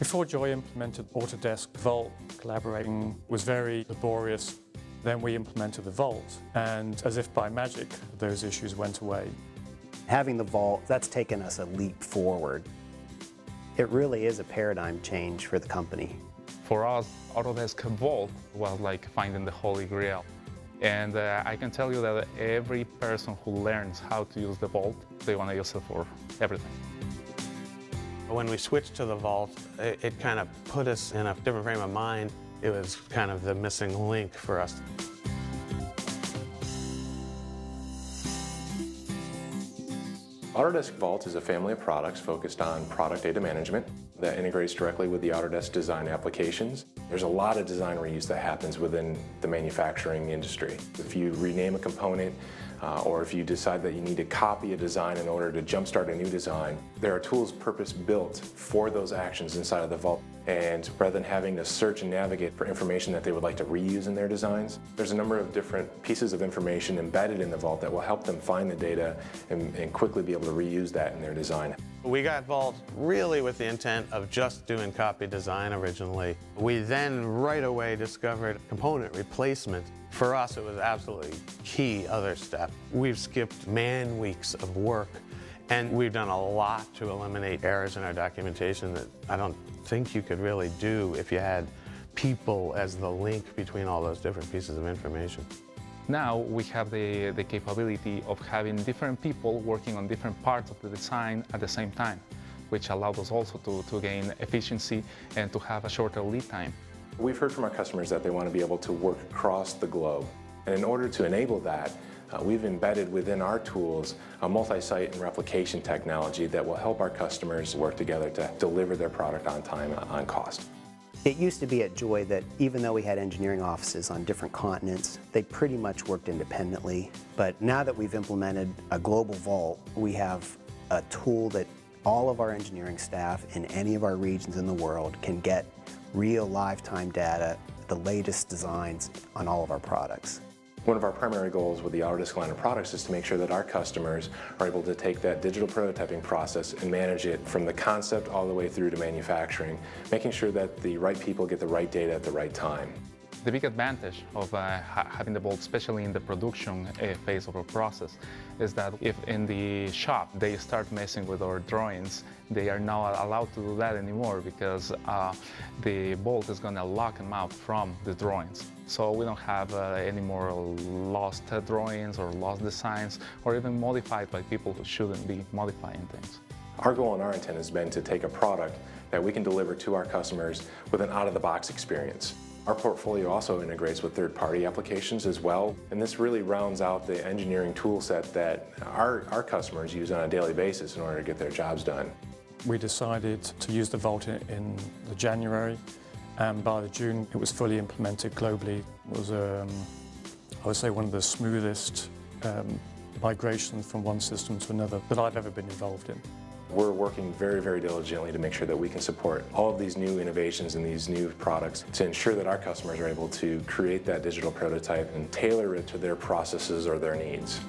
Before Joy implemented Autodesk Vault, collaborating was very laborious. Then we implemented the Vault, and as if by magic, those issues went away. Having the Vault, that's taken us a leap forward. It really is a paradigm change for the company. For us, Autodesk Vault was like finding the Holy Grail. And I can tell you that every person who learns how to use the Vault, they want to use it for everything. When we switched to the Vault, it kind of put us in a different frame of mind. It was kind of the missing link for us. Autodesk Vault is a family of products focused on product data management that integrates directly with the Autodesk design applications. There's a lot of design reuse that happens within the manufacturing industry. If you rename a component or if you decide that you need to copy a design in order to jumpstart a new design, there are tools purpose-built for those actions inside of the Vault. And rather than having to search and navigate for information that they would like to reuse in their designs, there's a number of different pieces of information embedded in the Vault that will help them find the data and quickly be able to reuse that in their design. We got Vault really with the intent of just doing copy design originally. We then right away discovered component replacement. For us, it was absolutely key other step. We've skipped man weeks of work, and we've done a lot to eliminate errors in our documentation that I don't think you could really do if you had people as the link between all those different pieces of information. Now we have the capability of having different people working on different parts of the design at the same time, which allowed us also to gain efficiency and to have a shorter lead time. We've heard from our customers that they want to be able to work across the globe. And in order to enable that, we've embedded within our tools a multi-site and replication technology that will help our customers work together to deliver their product on time and on cost. It used to be at Joy that even though we had engineering offices on different continents, they pretty much worked independently. But now that we've implemented a global Vault, we have a tool that all of our engineering staff in any of our regions in the world can get real live-time data, the latest designs on all of our products. One of our primary goals with the Autodesk line of products is to make sure that our customers are able to take that digital prototyping process and manage it from the concept all the way through to manufacturing, making sure that the right people get the right data at the right time. The big advantage of having the Vault, especially in the production phase of a process, is that if in the shop they start messing with our drawings, they are not allowed to do that anymore because the Vault is going to lock them out from the drawings. So we don't have any more lost drawings or lost designs or even modified by people who shouldn't be modifying things. Our goal and our intent has been to take a product that we can deliver to our customers with an out-of-the-box experience. Our portfolio also integrates with third-party applications as well, and this really rounds out the engineering tool set that our customers use on a daily basis in order to get their jobs done. We decided to use the Vault in January. And by June, it was fully implemented globally. It was, I would say, one of the smoothest migrations from one system to another that I've ever been involved in. We're working very, very diligently to make sure that we can support all of these new innovations and these new products to ensure that our customers are able to create that digital prototype and tailor it to their processes or their needs.